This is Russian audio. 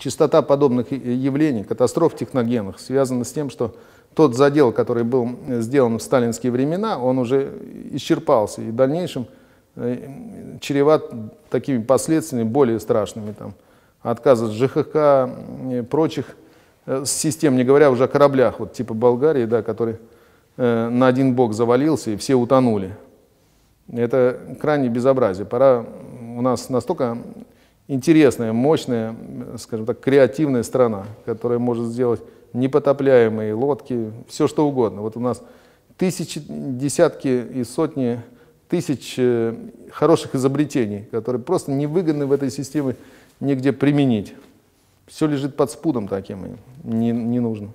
Частота подобных явлений, катастроф техногенных, связана с тем, что тот задел, который был сделан в сталинские времена, он уже исчерпался и в дальнейшем чреват такими последствиями более страшными, там, отказа от ЖКХ, прочих систем, не говоря уже о кораблях, вот типа Болгарии, да, который на один бок завалился и все утонули. Это крайне безобразие. Пора, у нас настолько интересная, мощная, скажем так, креативная страна, которая может сделать непотопляемые лодки, все что угодно. Вот у нас тысячи, десятки и сотни тысяч хороших изобретений, которые просто невыгодны в этой системе нигде применить. Все лежит под спудом таким, и не нужно.